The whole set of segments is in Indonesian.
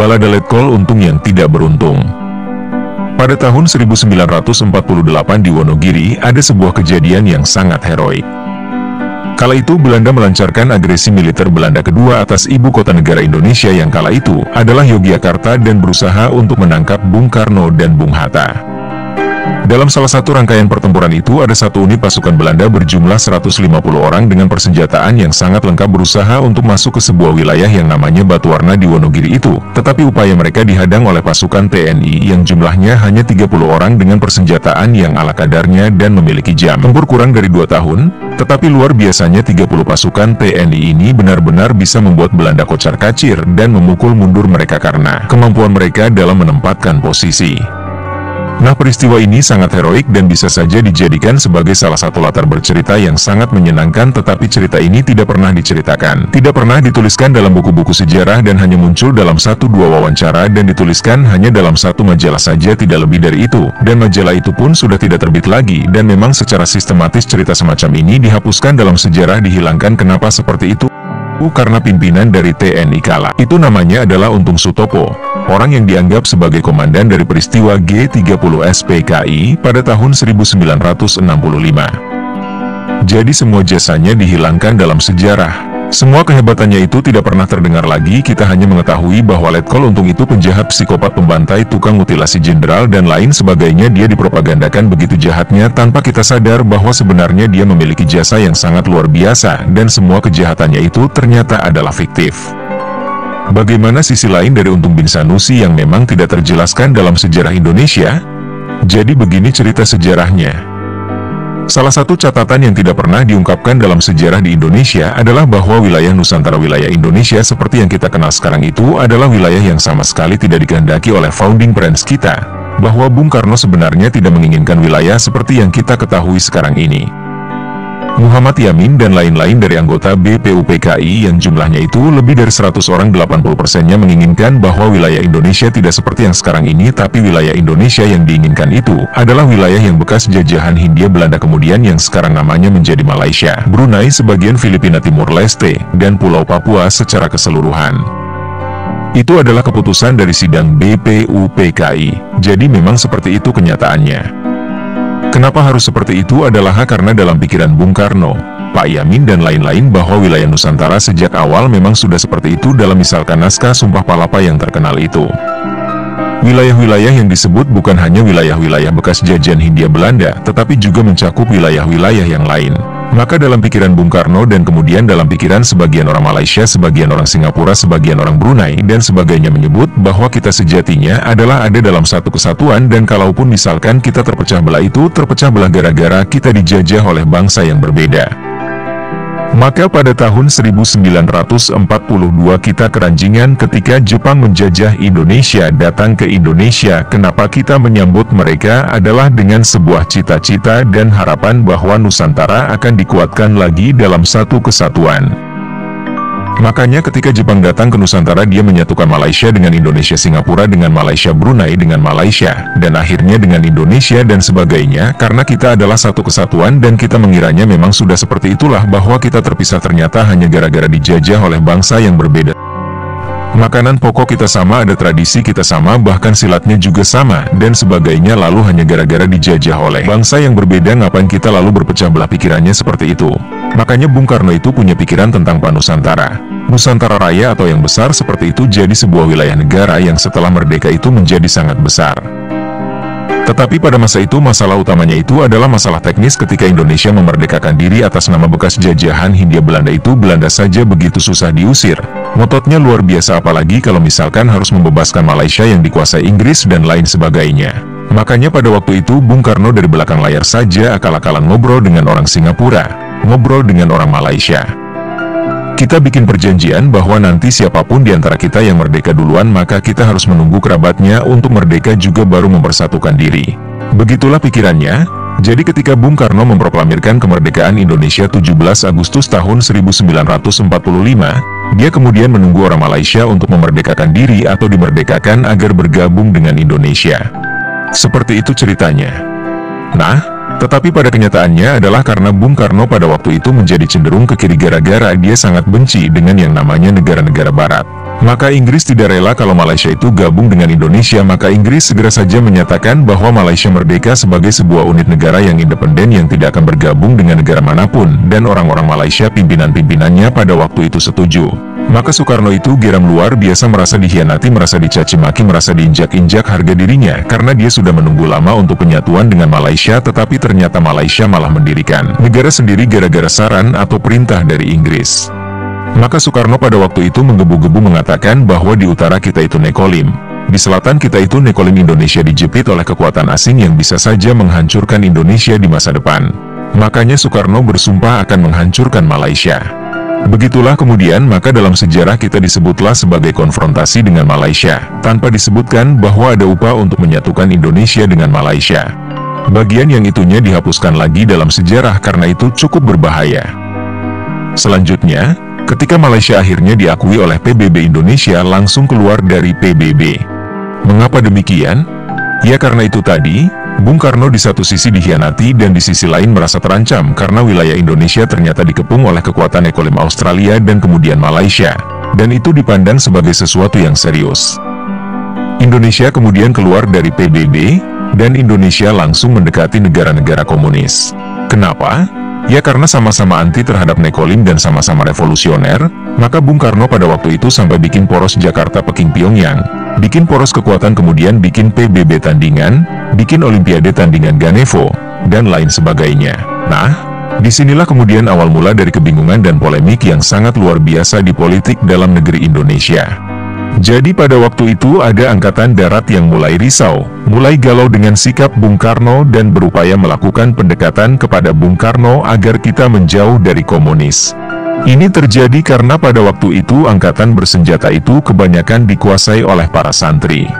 Balada Letkol Untung yang tidak beruntung. Pada tahun 1948 di Wonogiri ada sebuah kejadian yang sangat heroik. Kala itu Belanda melancarkan agresi militer Belanda kedua atas ibu kota negara Indonesia yang kala itu adalah Yogyakarta dan berusaha untuk menangkap Bung Karno dan Bung Hatta. Dalam salah satu rangkaian pertempuran itu ada satu unit pasukan Belanda berjumlah 150 orang dengan persenjataan yang sangat lengkap berusaha untuk masuk ke sebuah wilayah yang namanya Batuwarna di Wonogiri itu, tetapi upaya mereka dihadang oleh pasukan TNI yang jumlahnya hanya 30 orang dengan persenjataan yang ala kadarnya dan memiliki jam tempur kurang dari 2 tahun, tetapi luar biasanya 30 pasukan TNI ini benar-benar bisa membuat Belanda kocar-kacir dan memukul mundur mereka karena kemampuan mereka dalam menempatkan posisi. Nah, peristiwa ini sangat heroik dan bisa saja dijadikan sebagai salah satu latar bercerita yang sangat menyenangkan, tetapi cerita ini tidak pernah diceritakan, tidak pernah dituliskan dalam buku-buku sejarah dan hanya muncul dalam 1-2 wawancara dan dituliskan hanya dalam satu majalah saja, tidak lebih dari itu, dan majalah itu pun sudah tidak terbit lagi. Dan memang secara sistematis cerita semacam ini dihapuskan dalam sejarah, dihilangkan. Kenapa seperti itu? Karena pimpinan dari TNI kala itu namanya adalah Untung Sutopo, orang yang dianggap sebagai komandan dari peristiwa G30S/PKI pada tahun 1965. Jadi semua jasanya dihilangkan dalam sejarah. Semua kehebatannya itu tidak pernah terdengar lagi. Kita hanya mengetahui bahwa Letkol Untung itu penjahat, psikopat, pembantai, tukang mutilasi jenderal dan lain sebagainya. Dia dipropagandakan begitu jahatnya tanpa kita sadar bahwa sebenarnya dia memiliki jasa yang sangat luar biasa dan semua kejahatannya itu ternyata adalah fiktif. Bagaimana sisi lain dari Untung Bin Sanusi yang memang tidak terjelaskan dalam sejarah Indonesia? Jadi begini cerita sejarahnya. Salah satu catatan yang tidak pernah diungkapkan dalam sejarah di Indonesia adalah bahwa wilayah Nusantara, wilayah Indonesia seperti yang kita kenal sekarang itu adalah wilayah yang sama sekali tidak dikehendaki oleh founding parents kita, bahwa Bung Karno sebenarnya tidak menginginkan wilayah seperti yang kita ketahui sekarang ini. Muhammad Yamin dan lain-lain dari anggota BPUPKI yang jumlahnya itu lebih dari 100 orang, 80%-nya menginginkan bahwa wilayah Indonesia tidak seperti yang sekarang ini, tapi wilayah Indonesia yang diinginkan itu adalah wilayah yang bekas jajahan Hindia Belanda kemudian yang sekarang namanya menjadi Malaysia, Brunei, sebagian Filipina Timur Leste, dan Pulau Papua secara keseluruhan. Itu adalah keputusan dari sidang BPUPKI, jadi memang seperti itu kenyataannya. Kenapa harus seperti itu adalah karena dalam pikiran Bung Karno, Pak Yamin dan lain-lain bahwa wilayah Nusantara sejak awal memang sudah seperti itu dalam misalkan naskah Sumpah Palapa yang terkenal itu. Wilayah-wilayah yang disebut bukan hanya wilayah-wilayah bekas jajahan Hindia Belanda, tetapi juga mencakup wilayah-wilayah yang lain. Maka dalam pikiran Bung Karno dan kemudian dalam pikiran sebagian orang Malaysia, sebagian orang Singapura, sebagian orang Brunei, dan sebagainya menyebut bahwa kita sejatinya adalah ada dalam satu kesatuan dan kalaupun misalkan kita terpecah belah itu terpecah belah gara-gara kita dijajah oleh bangsa yang berbeda. Maka pada tahun 1942 kita keranjingan ketika Jepang menjajah Indonesia, datang ke Indonesia. Kenapa kita menyambut mereka adalah dengan sebuah cita-cita dan harapan bahwa Nusantara akan dikuatkan lagi dalam satu kesatuan. Makanya ketika Jepang datang ke Nusantara dia menyatukan Malaysia dengan Indonesia, Singapura dengan Malaysia, Brunei dengan Malaysia, dan akhirnya dengan Indonesia dan sebagainya karena kita adalah satu kesatuan dan kita mengiranya memang sudah seperti itulah bahwa kita terpisah ternyata hanya gara-gara dijajah oleh bangsa yang berbeda. Makanan pokok kita sama, ada tradisi kita sama, bahkan silatnya juga sama, dan sebagainya, lalu hanya gara-gara dijajah oleh bangsa yang berbeda ngapain kita lalu berpecah belah, pikirannya seperti itu. Makanya Bung Karno itu punya pikiran tentang Pan Nusantara, Nusantara Raya atau yang besar seperti itu, jadi sebuah wilayah negara yang setelah merdeka itu menjadi sangat besar. Tetapi pada masa itu masalah utamanya itu adalah masalah teknis ketika Indonesia memerdekakan diri atas nama bekas jajahan Hindia Belanda itu. Belanda saja begitu susah diusir. Ngototnya luar biasa apalagi kalau misalkan harus membebaskan Malaysia yang dikuasai Inggris dan lain sebagainya. Makanya pada waktu itu Bung Karno dari belakang layar saja akal-akalan ngobrol dengan orang Singapura, ngobrol dengan orang Malaysia. Kita bikin perjanjian bahwa nanti siapapun di antara kita yang merdeka duluan maka kita harus menunggu kerabatnya untuk merdeka juga baru mempersatukan diri. Begitulah pikirannya. Jadi ketika Bung Karno memproklamirkan kemerdekaan Indonesia 17 Agustus tahun 1945, dia kemudian menunggu orang Malaysia untuk memerdekakan diri atau dimerdekakan agar bergabung dengan Indonesia. Seperti itu ceritanya. Nah, tetapi pada kenyataannya adalah karena Bung Karno pada waktu itu menjadi cenderung ke kiri gara-gara dia sangat benci dengan yang namanya negara-negara barat. Maka Inggris tidak rela kalau Malaysia itu gabung dengan Indonesia, maka Inggris segera saja menyatakan bahwa Malaysia merdeka sebagai sebuah unit negara yang independen yang tidak akan bergabung dengan negara manapun, dan orang-orang Malaysia pimpinan-pimpinannya pada waktu itu setuju. Maka Soekarno itu geram luar biasa, merasa dikhianati, merasa dicaci maki, merasa diinjak-injak harga dirinya, karena dia sudah menunggu lama untuk penyatuan dengan Malaysia, tetapi ternyata Malaysia malah mendirikan negara sendiri gara-gara saran atau perintah dari Inggris. Maka Soekarno pada waktu itu menggebu-gebu mengatakan bahwa di utara kita itu Nekolim, di selatan kita itu Nekolim, Indonesia dijepit oleh kekuatan asing yang bisa saja menghancurkan Indonesia di masa depan. Makanya Soekarno bersumpah akan menghancurkan Malaysia. Begitulah kemudian, maka dalam sejarah kita disebutlah sebagai konfrontasi dengan Malaysia, tanpa disebutkan bahwa ada upaya untuk menyatukan Indonesia dengan Malaysia. Bagian yang itunya dihapuskan lagi dalam sejarah karena itu cukup berbahaya. Selanjutnya, ketika Malaysia akhirnya diakui oleh PBB, Indonesia langsung keluar dari PBB. Mengapa demikian? Ya karena itu tadi, Bung Karno di satu sisi dikhianati dan di sisi lain merasa terancam karena wilayah Indonesia ternyata dikepung oleh kekuatan Nekolim Australia dan kemudian Malaysia, dan itu dipandang sebagai sesuatu yang serius. Indonesia kemudian keluar dari PBB, dan Indonesia langsung mendekati negara-negara komunis. Kenapa? Ya karena sama-sama anti terhadap Nekolim dan sama-sama revolusioner, maka Bung Karno pada waktu itu sampai bikin poros Jakarta Peking Pyongyang, bikin poros kekuatan, kemudian bikin PBB tandingan, bikin Olimpiade tandingan Ganevo, dan lain sebagainya. Nah, disinilah kemudian awal mula dari kebingungan dan polemik yang sangat luar biasa di politik dalam negeri Indonesia. Jadi pada waktu itu ada angkatan darat yang mulai risau, mulai galau dengan sikap Bung Karno dan berupaya melakukan pendekatan kepada Bung Karno agar kita menjauh dari komunis. Ini terjadi karena pada waktu itu angkatan bersenjata itu kebanyakan dikuasai oleh para santri.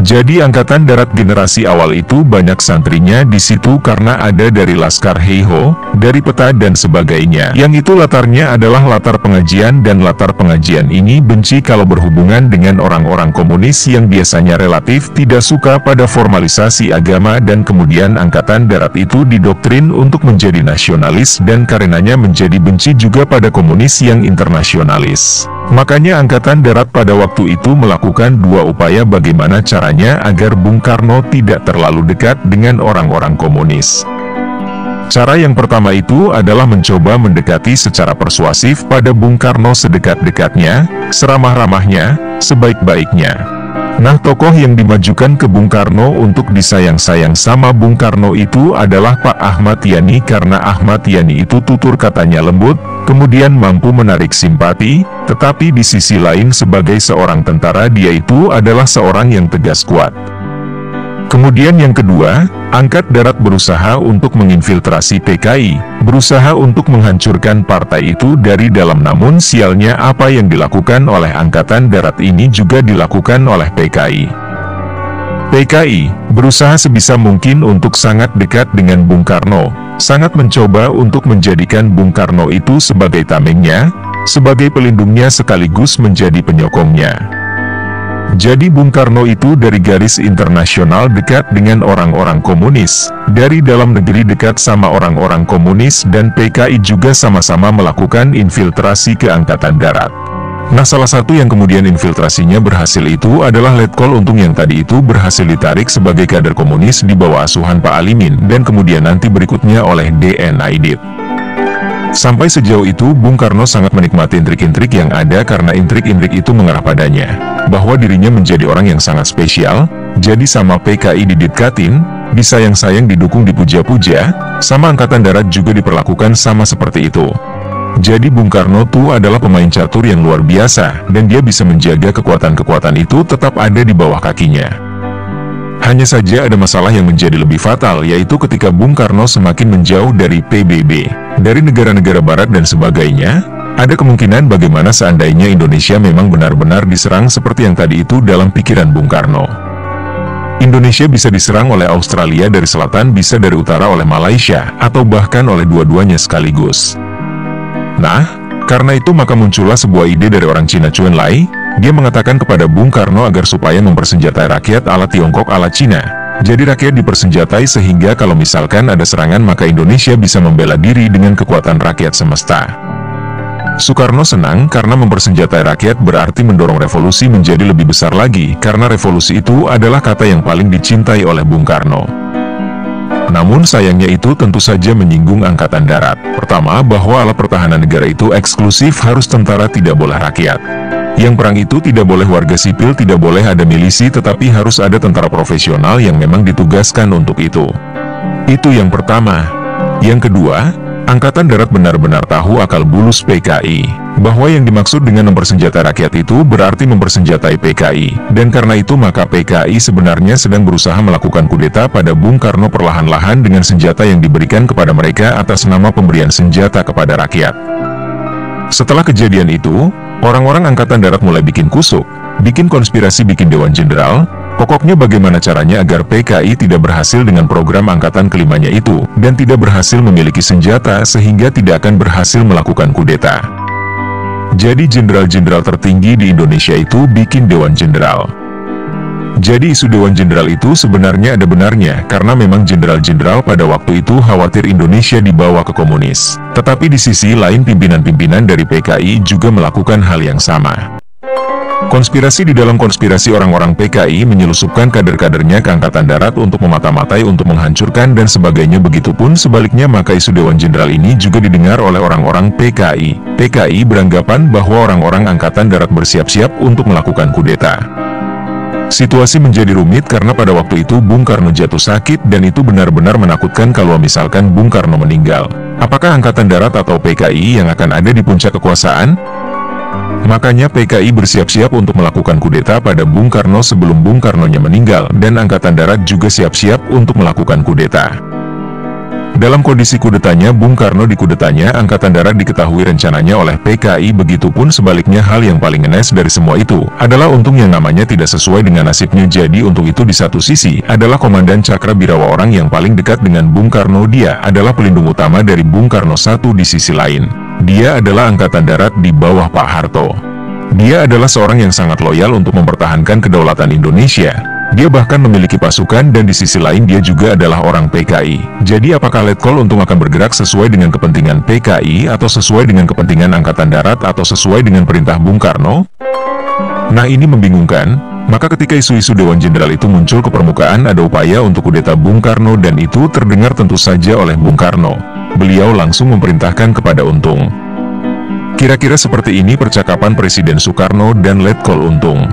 Jadi angkatan darat generasi awal itu banyak santrinya di situ karena ada dari Laskar Heiho, dari PETA dan sebagainya. Yang itu latarnya adalah latar pengajian, dan latar pengajian ini benci kalau berhubungan dengan orang-orang komunis yang biasanya relatif tidak suka pada formalisasi agama, dan kemudian angkatan darat itu didoktrin untuk menjadi nasionalis dan karenanya menjadi benci juga pada komunis yang internasionalis. Makanya angkatan darat pada waktu itu melakukan dua upaya bagaimana caranya agar Bung Karno tidak terlalu dekat dengan orang-orang komunis. Cara yang pertama itu adalah mencoba mendekati secara persuasif pada Bung Karno sedekat-dekatnya, seramah-ramahnya, sebaik-baiknya. Nah, tokoh yang dimajukan ke Bung Karno untuk disayang-sayang sama Bung Karno itu adalah Pak Ahmad Yani, karena Ahmad Yani itu tutur katanya lembut, kemudian mampu menarik simpati, tetapi di sisi lain sebagai seorang tentara dia itu adalah seorang yang tegas kuat. Kemudian yang kedua, angkat darat berusaha untuk menginfiltrasi PKI, berusaha untuk menghancurkan partai itu dari dalam, namun sialnya apa yang dilakukan oleh angkatan darat ini juga dilakukan oleh PKI. PKI berusaha sebisa mungkin untuk sangat dekat dengan Bung Karno, sangat mencoba untuk menjadikan Bung Karno itu sebagai tamengnya, sebagai pelindungnya sekaligus menjadi penyokongnya. Jadi Bung Karno itu dari garis internasional dekat dengan orang-orang komunis, dari dalam negeri dekat sama orang-orang komunis, dan PKI juga sama-sama melakukan infiltrasi ke angkatan darat. Nah, salah satu yang kemudian infiltrasinya berhasil itu adalah Letkol Untung yang tadi itu berhasil ditarik sebagai kader komunis di bawah asuhan Pak Alimin, dan kemudian nanti berikutnya oleh D.N.Aidit. Sampai sejauh itu Bung Karno sangat menikmati intrik-intrik yang ada karena intrik-intrik itu mengarah padanya, bahwa dirinya menjadi orang yang sangat spesial, jadi sama PKI didekatin, disayang-sayang, didukung, dipuja-puja, sama angkatan darat juga diperlakukan sama seperti itu. Jadi Bung Karno tuh adalah pemain catur yang luar biasa, dan dia bisa menjaga kekuatan-kekuatan itu tetap ada di bawah kakinya. Hanya saja ada masalah yang menjadi lebih fatal, yaitu ketika Bung Karno semakin menjauh dari PBB, dari negara-negara barat dan sebagainya, ada kemungkinan bagaimana seandainya Indonesia memang benar-benar diserang seperti yang tadi itu dalam pikiran Bung Karno. Indonesia bisa diserang oleh Australia dari selatan, bisa dari utara oleh Malaysia, atau bahkan oleh dua-duanya sekaligus. Nah, karena itu maka muncullah sebuah ide dari orang Cina Chuen Lai. Dia mengatakan kepada Bung Karno agar supaya mempersenjatai rakyat ala Tiongkok, ala Cina. Jadi rakyat dipersenjatai sehingga kalau misalkan ada serangan maka Indonesia bisa membela diri dengan kekuatan rakyat semesta. Soekarno senang karena mempersenjatai rakyat berarti mendorong revolusi menjadi lebih besar lagi, karena revolusi itu adalah kata yang paling dicintai oleh Bung Karno. Namun sayangnya itu tentu saja menyinggung Angkatan Darat. Pertama, bahwa alat pertahanan negara itu eksklusif harus tentara, tidak boleh rakyat. Yang perang itu tidak boleh warga sipil, tidak boleh ada milisi, tetapi harus ada tentara profesional yang memang ditugaskan untuk itu. Itu yang pertama. Yang kedua, Angkatan Darat benar-benar tahu akal bulus PKI, bahwa yang dimaksud dengan mempersenjatai rakyat itu berarti mempersenjatai PKI, dan karena itu maka PKI sebenarnya sedang berusaha melakukan kudeta pada Bung Karno perlahan-lahan dengan senjata yang diberikan kepada mereka atas nama pemberian senjata kepada rakyat. Setelah kejadian itu, orang-orang Angkatan Darat mulai bikin kusuk, bikin konspirasi, bikin Dewan Jenderal. Pokoknya bagaimana caranya agar PKI tidak berhasil dengan program angkatan kelimanya itu, dan tidak berhasil memiliki senjata sehingga tidak akan berhasil melakukan kudeta. Jadi jenderal-jenderal tertinggi di Indonesia itu bikin Dewan Jenderal. Jadi isu Dewan Jenderal itu sebenarnya ada benarnya, karena memang jenderal-jenderal pada waktu itu khawatir Indonesia dibawa ke komunis. Tetapi di sisi lain pimpinan-pimpinan dari PKI juga melakukan hal yang sama. Konspirasi di dalam konspirasi, orang-orang PKI menyelusupkan kader-kadernya ke Angkatan Darat untuk memata-matai, untuk menghancurkan dan sebagainya. Begitupun sebaliknya, maka isu Dewan Jenderal ini juga didengar oleh orang-orang PKI. PKI beranggapan bahwa orang-orang Angkatan Darat bersiap-siap untuk melakukan kudeta. Situasi menjadi rumit karena pada waktu itu Bung Karno jatuh sakit, dan itu benar-benar menakutkan kalau misalkan Bung Karno meninggal. Apakah Angkatan Darat atau PKI yang akan ada di puncak kekuasaan? Makanya PKI bersiap-siap untuk melakukan kudeta pada Bung Karno sebelum Bung Karnonya meninggal, dan Angkatan Darat juga siap-siap untuk melakukan kudeta. Dalam kondisi kudetanya, Bung Karno dikudetanya, Angkatan Darat diketahui rencananya oleh PKI. Begitupun sebaliknya, hal yang paling ngenes dari semua itu adalah Untung yang namanya tidak sesuai dengan nasibnya. Jadi Untung itu di satu sisi adalah Komandan Cakrabirawa, orang yang paling dekat dengan Bung Karno. Dia adalah pelindung utama dari Bung Karno. Satu di sisi lain, dia adalah Angkatan Darat di bawah Pak Harto. Dia adalah seorang yang sangat loyal untuk mempertahankan kedaulatan Indonesia. Dia bahkan memiliki pasukan, dan di sisi lain dia juga adalah orang PKI. Jadi apakah Letkol Untung akan bergerak sesuai dengan kepentingan PKI, atau sesuai dengan kepentingan Angkatan Darat, atau sesuai dengan perintah Bung Karno? Nah, ini membingungkan. Maka ketika isu-isu Dewan Jenderal itu muncul ke permukaan, ada upaya untuk kudeta Bung Karno, dan itu terdengar tentu saja oleh Bung Karno. Beliau langsung memerintahkan kepada Untung. Kira-kira seperti ini percakapan Presiden Soekarno dan Letkol Untung.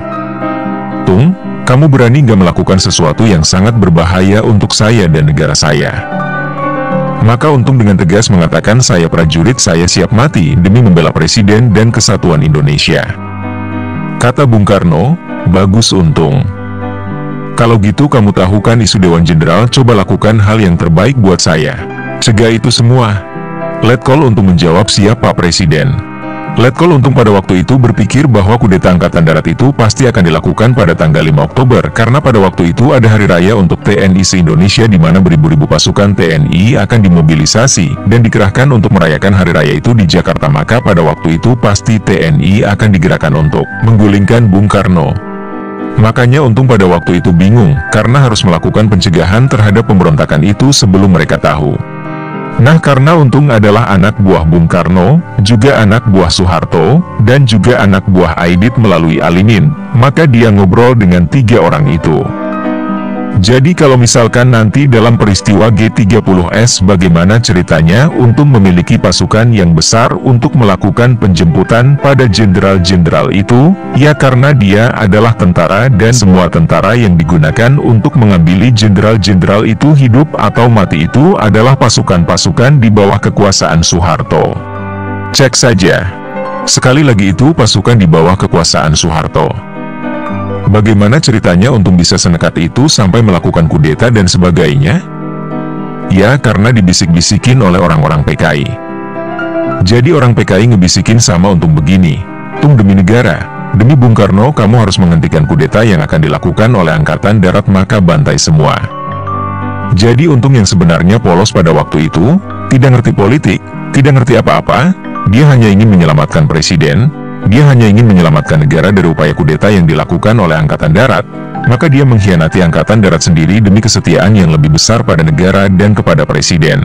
"Tung, kamu berani gak melakukan sesuatu yang sangat berbahaya untuk saya dan negara saya?" Maka Untung dengan tegas mengatakan, "Saya prajurit, saya siap mati demi membela Presiden dan kesatuan Indonesia." Kata Bung Karno, "Bagus Untung. Kalau gitu kamu tahu kan isu Dewan Jenderal, coba lakukan hal yang terbaik buat saya. Cegah itu semua." Letkol Untung menjawab, "Siap Pak Presiden." Letkol Untung pada waktu itu berpikir bahwa kudeta Angkatan Darat itu pasti akan dilakukan pada tanggal 5 Oktober, karena pada waktu itu ada hari raya untuk TNI se-Indonesia, di mana beribu-ribu pasukan TNI akan dimobilisasi dan dikerahkan untuk merayakan hari raya itu di Jakarta. Maka pada waktu itu pasti TNI akan digerakkan untuk menggulingkan Bung Karno. Makanya Untung pada waktu itu bingung, karena harus melakukan pencegahan terhadap pemberontakan itu sebelum mereka tahu. Nah, karena Untung adalah anak buah Bung Karno, juga anak buah Soeharto, dan juga anak buah Aidit melalui Alimin, maka dia ngobrol dengan tiga orang itu. Jadi kalau misalkan nanti dalam peristiwa G30S bagaimana ceritanya, Untung memiliki pasukan yang besar untuk melakukan penjemputan pada jenderal-jenderal itu, ya karena dia adalah tentara, dan semua tentara yang digunakan untuk mengambil jenderal-jenderal itu hidup atau mati itu adalah pasukan-pasukan di bawah kekuasaan Soeharto. Cek saja. Sekali lagi, itu pasukan di bawah kekuasaan Soeharto. Bagaimana ceritanya Untung bisa senekat itu sampai melakukan kudeta dan sebagainya? Ya, karena dibisik-bisikin oleh orang-orang PKI. Jadi orang PKI ngebisikin sama Untung begini, "Tung, demi negara, demi Bung Karno, kamu harus menghentikan kudeta yang akan dilakukan oleh Angkatan Darat, maka bantai semua." Jadi Untung yang sebenarnya polos pada waktu itu, tidak ngerti politik, tidak ngerti apa-apa, dia hanya ingin menyelamatkan Presiden. Dia hanya ingin menyelamatkan negara dari upaya kudeta yang dilakukan oleh Angkatan Darat. Maka dia mengkhianati Angkatan Darat sendiri demi kesetiaan yang lebih besar pada negara dan kepada Presiden.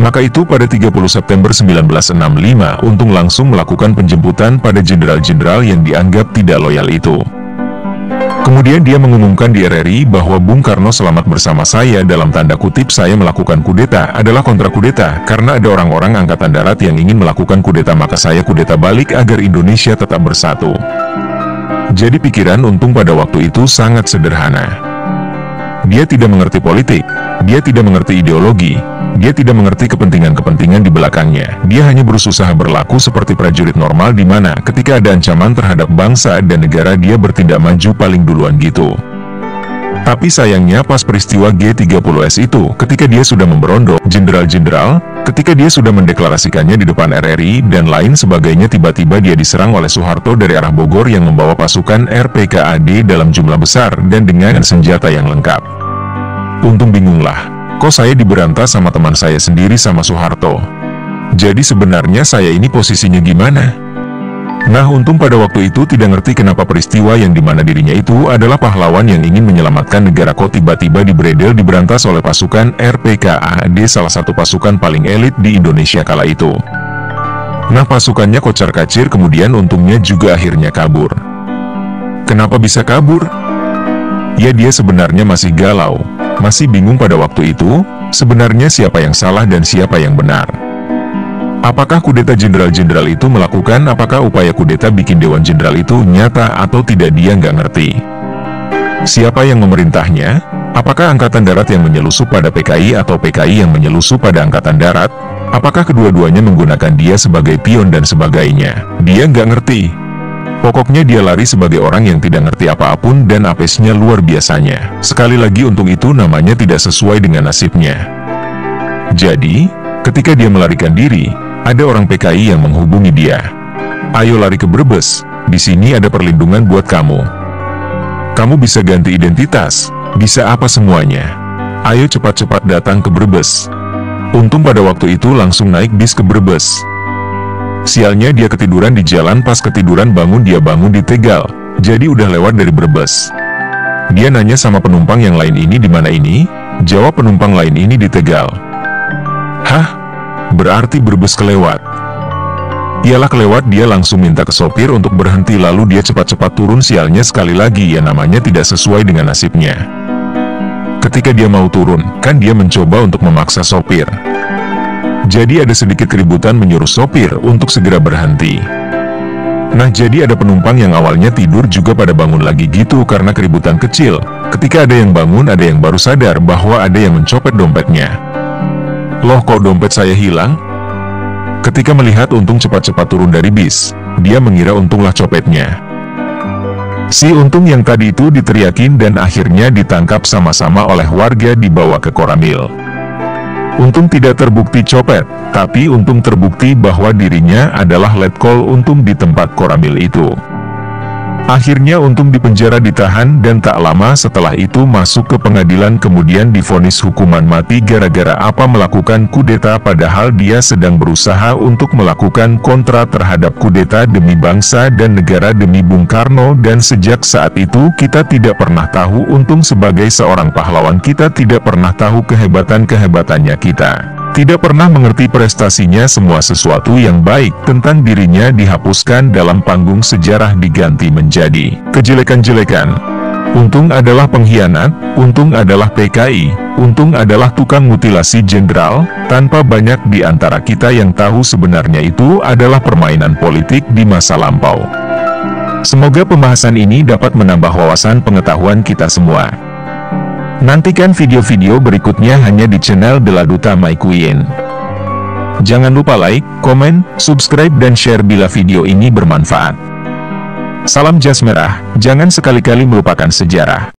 Maka itu pada 30 September 1965, Untung langsung melakukan penjemputan pada jenderal-jenderal yang dianggap tidak loyal itu. Kemudian dia mengumumkan di RRI bahwa Bung Karno selamat bersama saya, dalam tanda kutip saya melakukan kudeta adalah kontra kudeta, karena ada orang-orang angkatan darat yang ingin melakukan kudeta, maka saya kudeta balik agar Indonesia tetap bersatu. Jadi pikiran Untung pada waktu itu sangat sederhana. Dia tidak mengerti politik, dia tidak mengerti ideologi, dia tidak mengerti kepentingan-kepentingan di belakangnya. Dia hanya berusaha berlaku seperti prajurit normal, di mana ketika ada ancaman terhadap bangsa dan negara dia bertindak maju paling duluan gitu. Tapi sayangnya pas peristiwa G30S itu, ketika dia sudah memberondong jenderal-jenderal, ketika dia sudah mendeklarasikannya di depan RRI dan lain sebagainya, tiba-tiba dia diserang oleh Soeharto dari arah Bogor yang membawa pasukan RPKAD dalam jumlah besar dan dengan senjata yang lengkap. Untung bingunglah. Kok saya diberantas sama teman saya sendiri, sama Soeharto? Jadi sebenarnya saya ini posisinya gimana? Nah, Untung pada waktu itu tidak ngerti kenapa peristiwa yang dimana dirinya itu adalah pahlawan yang ingin menyelamatkan negara kok tiba-tiba dibredel, diberantas oleh pasukan RPKAD, salah satu pasukan paling elit di Indonesia kala itu. Nah, pasukannya kocar-kacir, kemudian Untungnya juga akhirnya kabur. Kenapa bisa kabur? Ya, dia sebenarnya masih galau. Masih bingung pada waktu itu, sebenarnya siapa yang salah dan siapa yang benar. Apakah kudeta jenderal-jenderal itu melakukan, apakah upaya kudeta bikin Dewan Jenderal itu nyata atau tidak, dia nggak ngerti. Siapa yang memerintahnya? Apakah Angkatan Darat yang menyelusup pada PKI atau PKI yang menyelusup pada Angkatan Darat? Apakah kedua-duanya menggunakan dia sebagai pion dan sebagainya? Dia nggak ngerti. Pokoknya dia lari sebagai orang yang tidak ngerti apapun dan apesnya luar biasanya. Sekali lagi, Untung itu namanya tidak sesuai dengan nasibnya. Jadi, ketika dia melarikan diri, ada orang PKI yang menghubungi dia. Ayo lari ke Brebes, di sini ada perlindungan buat kamu. Kamu bisa ganti identitas, bisa apa semuanya. Ayo cepat-cepat datang ke Brebes. Untung pada waktu itu langsung naik bis ke Brebes. Sialnya dia ketiduran di jalan, pas ketiduran bangun dia bangun di Tegal, jadi udah lewat dari Brebes. Dia nanya sama penumpang yang lain, ini di mana ini? Jawab penumpang lain, ini di Tegal. Hah? Berarti Brebes kelewat. Ialah kelewat, dia langsung minta ke sopir untuk berhenti lalu dia cepat-cepat turun. Sialnya sekali lagi ya namanya tidak sesuai dengan nasibnya. Ketika dia mau turun, kan dia mencoba untuk memaksa sopir. Jadi ada sedikit keributan menyuruh sopir untuk segera berhenti. Nah, jadi ada penumpang yang awalnya tidur juga pada bangun lagi gitu karena keributan kecil. Ketika ada yang bangun, ada yang baru sadar bahwa ada yang mencopet dompetnya. Loh, kok dompet saya hilang? Ketika melihat Untung cepat-cepat turun dari bis, dia mengira Untunglah copetnya. Si Untung yang tadi itu diteriakin dan akhirnya ditangkap sama-sama oleh warga, dibawa ke Koramil. Untung tidak terbukti copet, tapi Untung terbukti bahwa dirinya adalah Letkol Untung di tempat Koramil itu. Akhirnya Untung dipenjara, ditahan, dan tak lama setelah itu masuk ke pengadilan, kemudian divonis hukuman mati gara-gara apa? Melakukan kudeta, padahal dia sedang berusaha untuk melakukan kontra terhadap kudeta demi bangsa dan negara, demi Bung Karno. Dan sejak saat itu kita tidak pernah tahu Untung sebagai seorang pahlawan, kita tidak pernah tahu kehebatan-kehebatannya, kita tidak pernah mengerti prestasinya. Semua sesuatu yang baik tentang dirinya dihapuskan dalam panggung sejarah, diganti menjadi kejelekan-jelekan. Untung adalah pengkhianat, Untung adalah PKI, Untung adalah tukang mutilasi jenderal, tanpa banyak di antara kita yang tahu sebenarnya itu adalah permainan politik di masa lampau. Semoga pembahasan ini dapat menambah wawasan pengetahuan kita semua. Nantikan video-video berikutnya hanya di channel Deladuta My Queen. Jangan lupa like, komen, subscribe, dan share bila video ini bermanfaat. Salam Jasmerah, jangan sekali-kali melupakan sejarah.